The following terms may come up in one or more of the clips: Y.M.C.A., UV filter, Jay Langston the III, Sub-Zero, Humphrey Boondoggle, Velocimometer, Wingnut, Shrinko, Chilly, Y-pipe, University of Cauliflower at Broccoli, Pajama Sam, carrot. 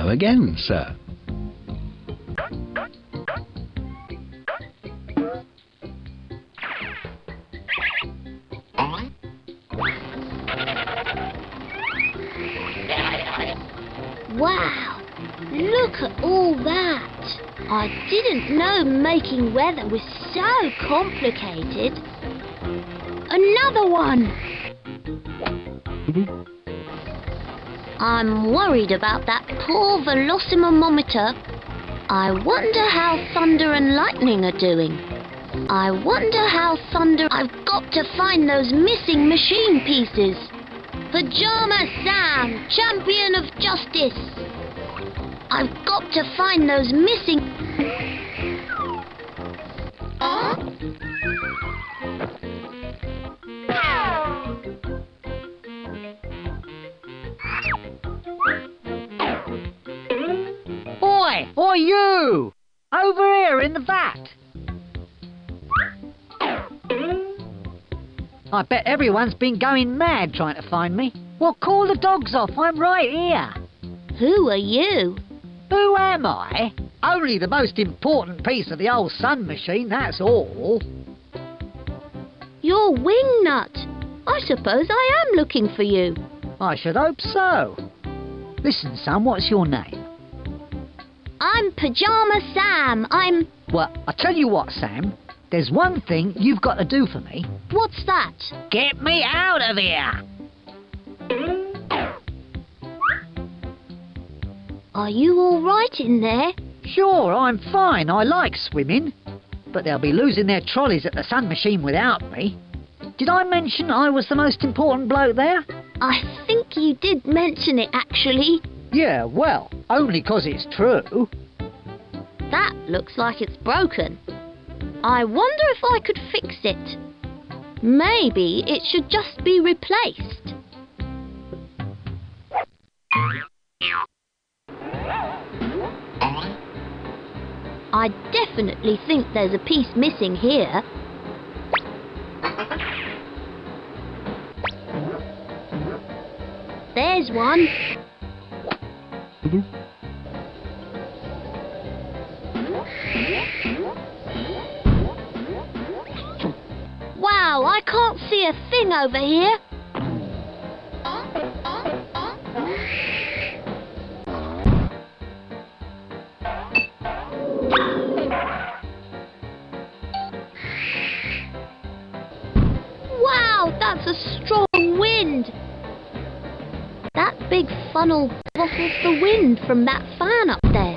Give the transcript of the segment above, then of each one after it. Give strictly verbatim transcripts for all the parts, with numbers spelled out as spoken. Hello again, sir. Wow, look at all that. I didn't know making weather was so complicated. Another one! I'm worried about that poor Velocimometer. I wonder how thunder and lightning are doing. I wonder how thunder... I've got to find those missing machine pieces. Pajama Sam, champion of justice. I've got to find those missing... Or you! Over here in the vat! I bet everyone's been going mad trying to find me. Well, call the dogs off, I'm right here. Who are you? Who am I? Only the most important piece of the old sun machine, that's all. You're Wingnut. I suppose I am looking for you. I should hope so. Listen, son, what's your name? I'm Pajama Sam, I'm... Well, I tell you what, Sam. There's one thing you've got to do for me. What's that? Get me out of here! Are you all right in there? Sure, I'm fine. I like swimming. But they'll be losing their trolleys at the sun machine without me. Did I mention I was the most important bloke there? I think you did mention it, actually. Yeah, well, only 'cause it's true. That looks like it's broken. I wonder if I could fix it. Maybe it should just be replaced. I definitely think there's a piece missing here. There's one. Wow, I can't see a thing over here. Wow, that's a strong wind. That big funnel bottles the wind from that fan up there.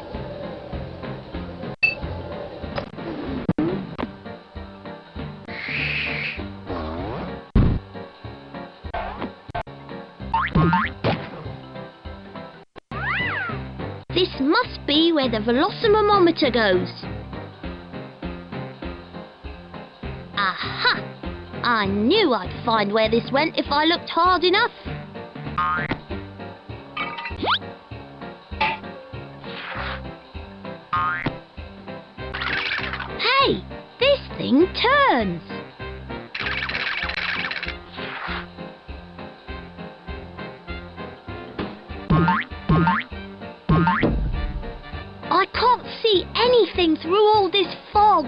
This must be where the Velocimometer goes. Aha! I knew I'd find where this went if I looked hard enough. Hey, this thing turns. I can't see anything through all this fog.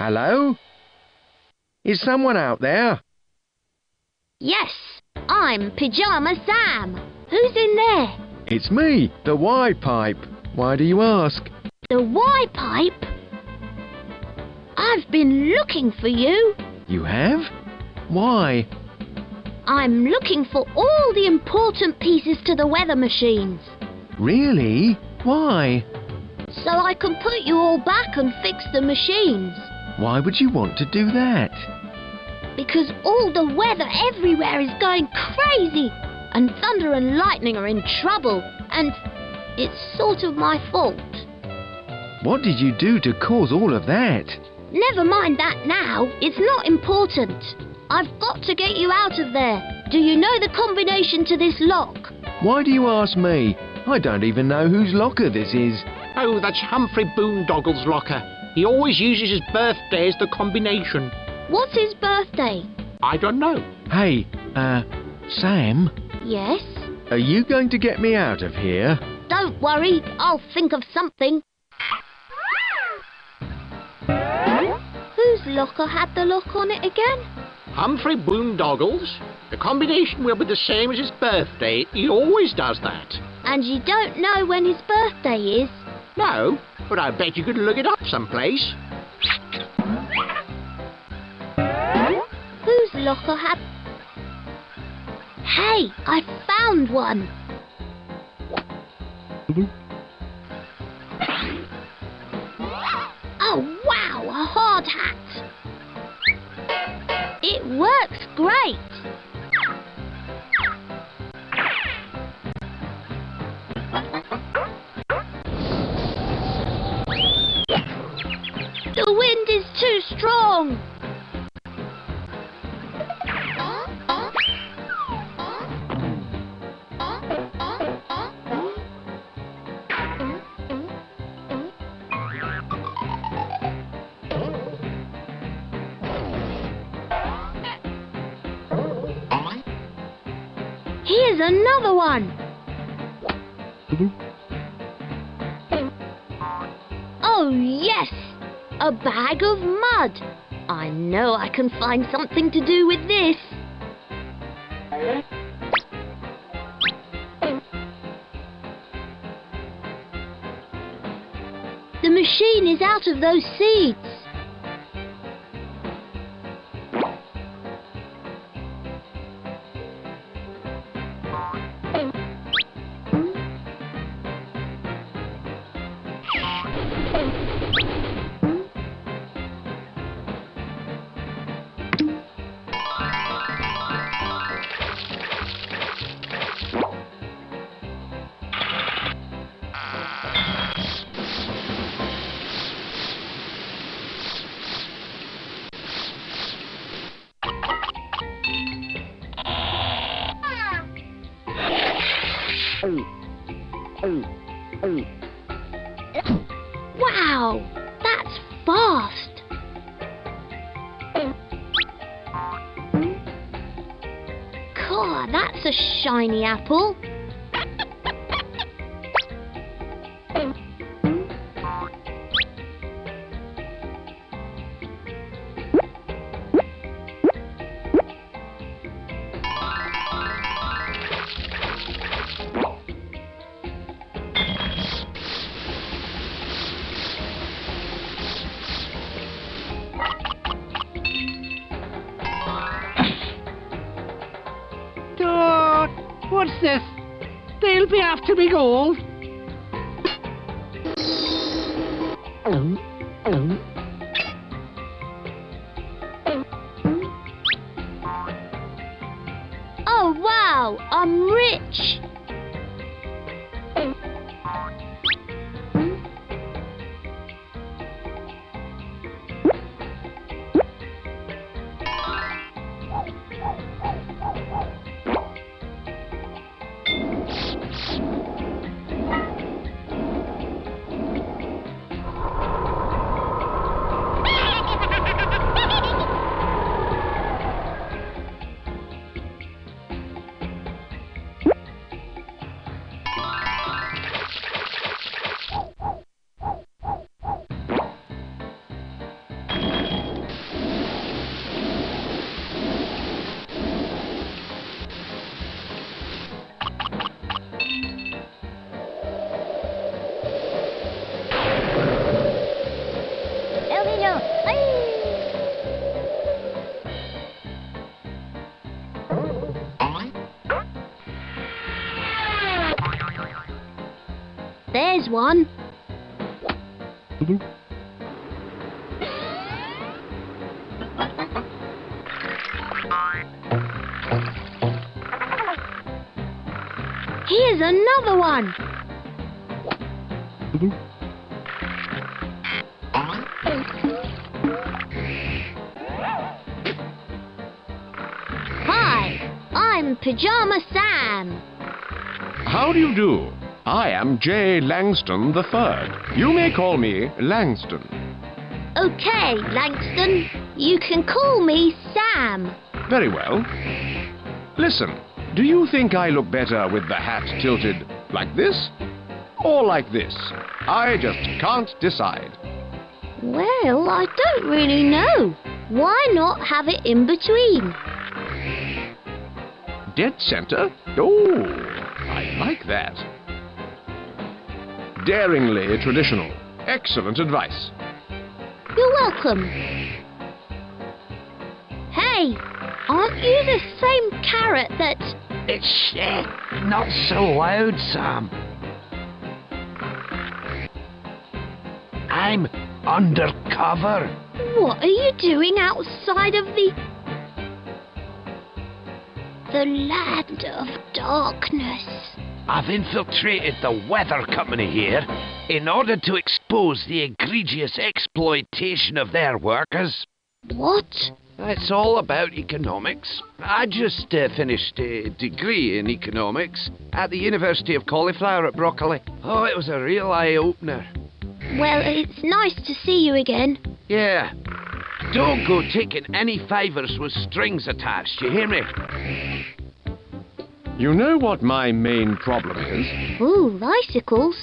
Hello? Is someone out there? Yes, I'm Pajama Sam. Who's in there? It's me, the Y-pipe. Why do you ask? The Y-pipe? I've been looking for you. You have? Why? I'm looking for all the important pieces to the weather machines. Really? Why? So I can put you all back and fix the machines. Why would you want to do that? Because all the weather everywhere is going crazy, and thunder and lightning are in trouble, and it's sort of my fault. What did you do to cause all of that? Never mind that now. It's not important. I've got to get you out of there. Do you know the combination to this lock? Why do you ask me? I don't even know whose locker this is. Oh, that's Humphrey Boondoggle's locker. He always uses his birthday as the combination. What's his birthday? I don't know. Hey, uh, Sam? Yes? Are you going to get me out of here? Don't worry, I'll think of something. Whose locker had the lock on it again? Humphrey Boondoggle's. The combination will be the same as his birthday. He always does that. And you don't know when his birthday is? No, but I bet you could look it up someplace. Whose locker had... Hey, I found one! Oh, wow, a hard hat! It works great! The wind is too strong! Here's another one! Oh yes! A bag of mud! I know I can find something to do with this! The machine is out of those seeds! Wow, that's fast! God, that's a shiny apple! What's this? They'll be after me all. Oh wow, I'm rich. There's one. Here's another one. am Pajama Sam. How do you do? I am Jay Langston the Third. You may call me Langston. Okay, Langston. You can call me Sam. Very well. Listen, do you think I look better with the hat tilted like this or like this? I just can't decide. Well, I don't really know. Why not have it in between? Dead center? Oh, I like that. Daringly traditional. Excellent advice. You're welcome. Hey, aren't you the same carrot that... It's uh, not so loud, Sam. I'm undercover. What are you doing outside of the... the land of darkness? I've infiltrated the weather company here in order to expose the egregious exploitation of their workers. What? It's all about economics. I just uh, finished a degree in economics at the University of Cauliflower at Broccoli. Oh, it was a real eye-opener. Well, it's nice to see you again. Yeah. Don't go taking any favours with strings attached, you hear me? You know what my main problem is? Ooh, bicycles.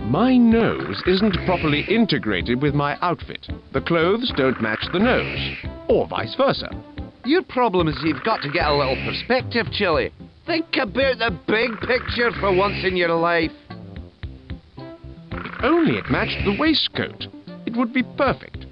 My nose isn't properly integrated with my outfit. The clothes don't match the nose, or vice versa. Your problem is you've got to get a little perspective, Chilly. Think about the big picture for once in your life. If only it matched the waistcoat, it would be perfect.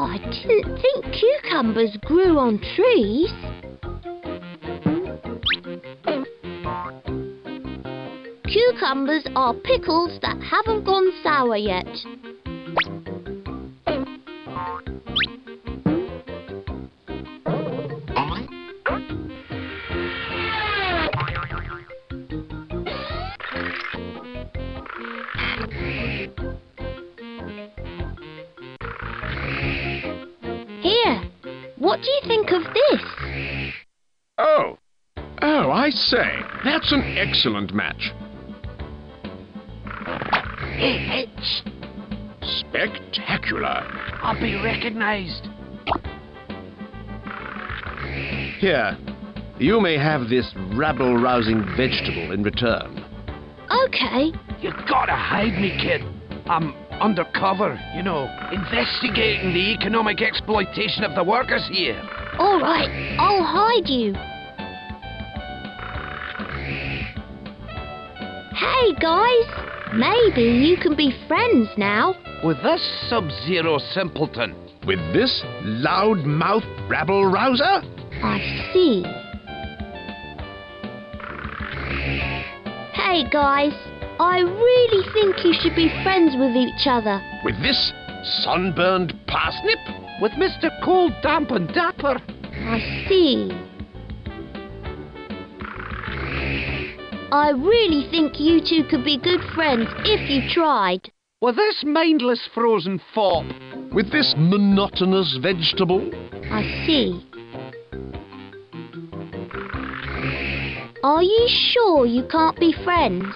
I didn't think cucumbers grew on trees. Cucumbers are pickles that haven't gone sour yet. What do you think of this? Oh. Oh, I say. That's an excellent match. It's... spectacular. I'll be recognized. Here. You may have this rabble-rousing vegetable in return. Okay. You gotta hide me, kid. I'm... undercover, you know, investigating the economic exploitation of the workers here. All right, I'll hide you. Hey, guys. Maybe you can be friends now. With this Sub-Zero simpleton. With this loud-mouthed rabble-rouser? I see. Hey, guys. I really think you should be friends with each other. With this sunburned parsnip? With Mister Cold, Damp and Dapper. I see. I really think you two could be good friends if you tried. With this mindless frozen fop. With this monotonous vegetable. I see. Are you sure you can't be friends?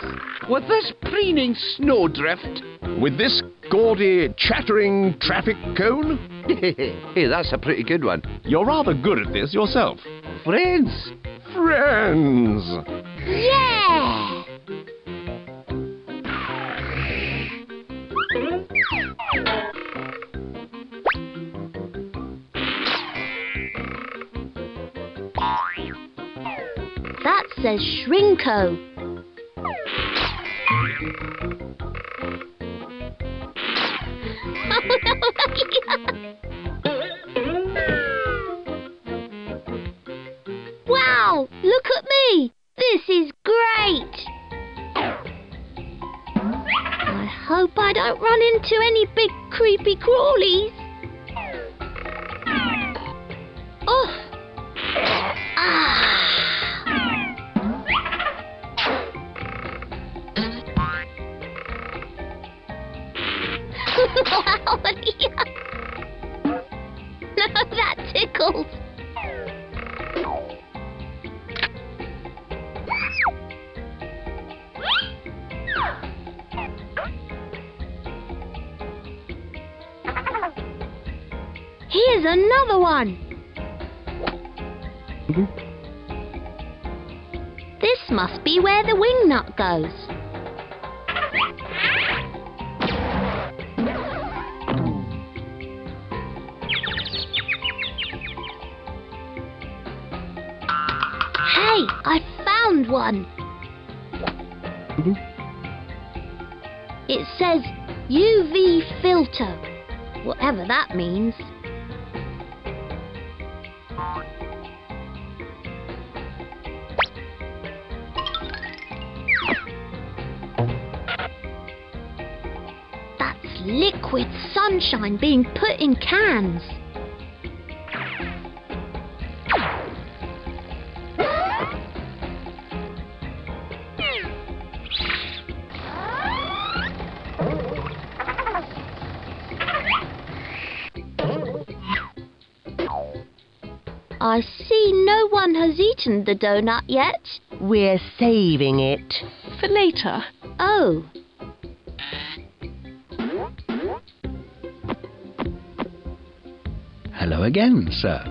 With this preening snowdrift? With this gaudy, chattering traffic cone? Hey, that's a pretty good one. You're rather good at this yourself. Friends! Friends! Yeah! says Shrinko. Wow! Look at me! This is great! I hope I don't run into any big creepy crawlies. Oh! Ah! No, that tickles. Here's another one. This must be where the wingnut goes. Hey, I found one. It says U V filter, whatever that means. Liquid sunshine being put in cans. I see no one has eaten the donut yet. We're saving it for later. Oh. Hello again, sir.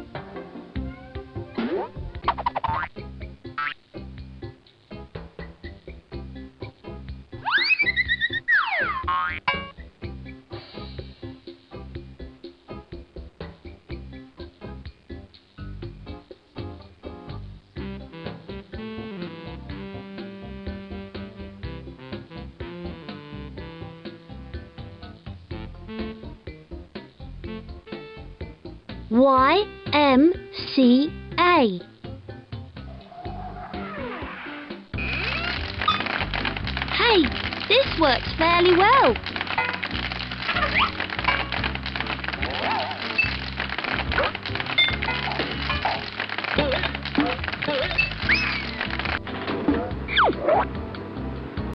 Y M C A. Hey, this works fairly well.